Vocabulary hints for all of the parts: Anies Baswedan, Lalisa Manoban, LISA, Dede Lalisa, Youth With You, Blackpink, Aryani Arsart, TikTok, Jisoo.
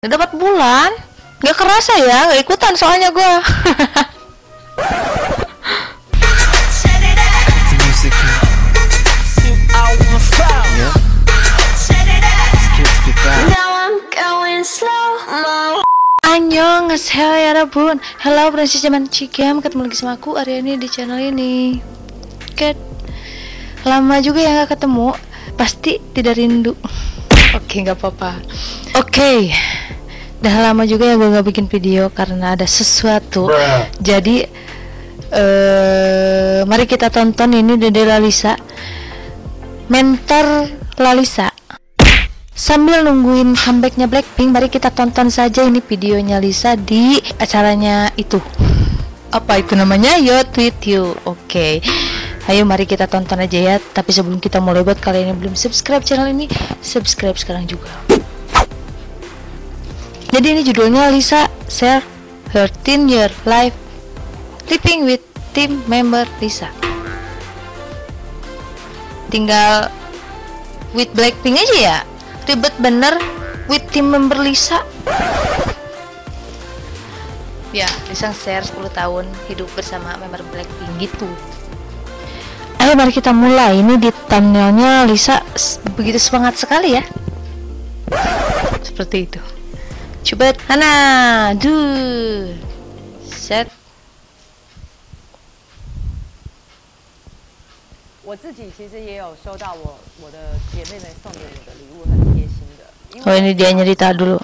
Udah 4 bulan? Gak kerasa ya, gak ikutan soalnya gue. Annyeonghaseyo ya rabun. Halo princess zaman Cigam, ketemu lagi sama aku Aryani di channel ini. Ket. Lama juga ya gak ketemu, pasti tidak rindu. Oke, nggak apa-apa. Oke. Udah lama juga ya gue gak bikin video karena ada sesuatu. Jadi mari kita tonton ini Dede Lalisa, mentor Lalisa. Sambil nungguin comebacknya Blackpink, mari kita tonton saja ini videonya Lisa di acaranya itu. Apa itu namanya? Youth With You. Oke. Ayo mari kita tonton aja ya. Tapi sebelum kita mulai, buat kalian yang belum subscribe channel ini, subscribe sekarang juga. Jadi ini judulnya Lisa Share Her Teen Year Life Living with Team Member Lisa. Tinggal with Blackpink aja ya. Ribet bener with Team Member Lisa. Ya, Lisa share 10 tahun hidup bersama member Blackpink gitu. Ayo mari kita mulai. Ini di thumbnailnya Lisa begitu semangat sekali ya. Seperti itu. Coba Hana, duh, set. Oh ini dia nyerita dulu.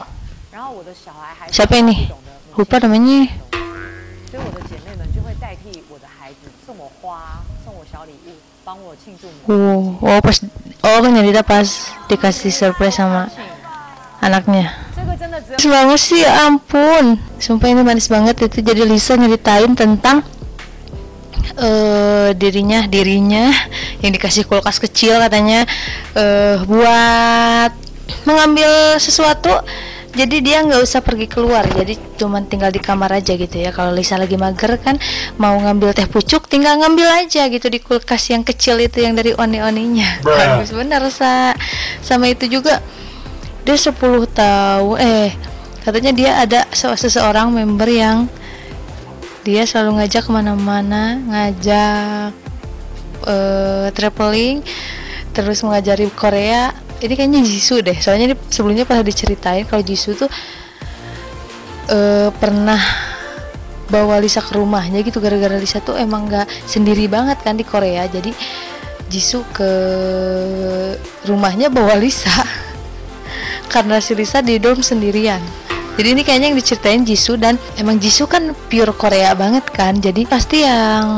Siapa ini? Lupa namanya. Oh pas, oh nyerita pas dikasih surprise sama anaknya. Semangat sih, ampun. Sumpah ini manis banget itu. Jadi Lisa nyeritain tentang dirinya yang dikasih kulkas kecil katanya buat mengambil sesuatu. Jadi dia nggak usah pergi keluar, jadi cuman tinggal di kamar aja gitu ya. Kalau Lisa lagi mager kan mau ngambil teh pucuk, tinggal ngambil aja gitu di kulkas yang kecil itu yang dari oni-oninya. Bagus bener Sa. Sama itu juga dia 10 tahun katanya dia ada seseorang member yang dia selalu ngajak kemana-mana, ngajak traveling, terus mengajari Korea. Ini kayaknya Jisoo deh, soalnya ini sebelumnya pas diceritain kalau Jisoo tuh pernah bawa Lisa ke rumahnya gitu, gara-gara Lisa tuh emang gak sendiri banget kan di Korea. Jadi Jisoo ke rumahnya bawa Lisa karena si Lisa di dorm sendirian. Jadi ini kayaknya yang diceritain Jisoo, dan emang Jisoo kan pure Korea banget kan, jadi pasti yang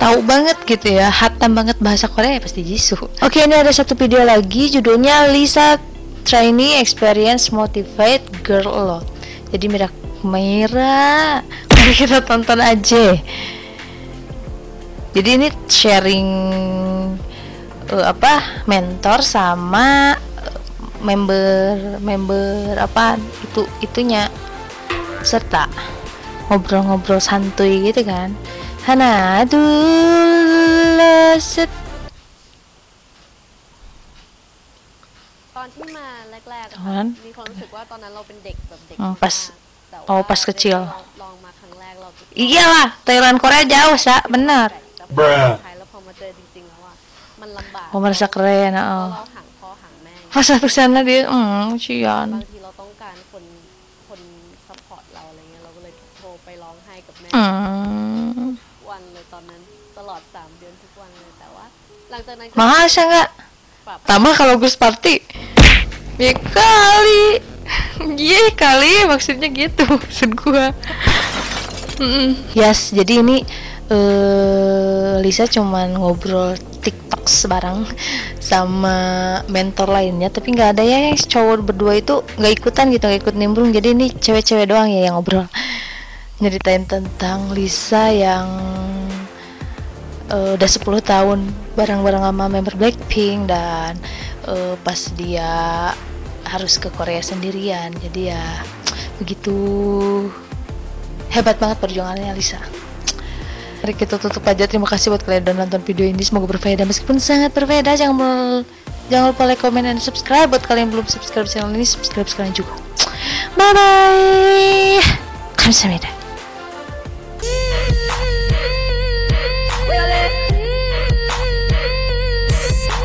tahu banget gitu ya, hatam banget bahasa Korea ya pasti Jisoo. Oke, ini ada satu video lagi judulnya Lisa Trainee Experience Motivate Girl a Lot. Jadi Mira, mari kita tonton aja. Jadi ini sharing mentor sama member apa itunya serta ngobrol-ngobrol santuy gitu kan. Hana aduh set. Pas kecil. Iyalah, Thailand Korea jauh Sa, benar. Oh merasa keren. Pas satu sana dia, cian. Mahal sih nggak? Tambah kalau gus party, ya kali, ye kali, maksudnya gitu, maksud gua. Yes, jadi ini Lisa cuman ngobrol TikTok sebarang sama mentor lainnya, tapi nggak ada ya yang cowok berdua itu nggak ikutan gitu, nggak ikut nimbrung. Jadi ini cewek-cewek doang ya yang ngobrol, nyeritain tentang Lisa yang udah 10 tahun bareng-bareng sama member Blackpink, dan pas dia harus ke Korea sendirian. Jadi ya begitu, hebat banget perjuangannya Lisa. Mari kita tutup aja. Terima kasih buat kalian udah nonton video ini, semoga berfaedah meskipun sangat berfaedah. Jangan lupa like, comment, dan subscribe. Buat kalian yang belum subscribe channel ini, subscribe sekarang juga. 바이바이. 감사합니다.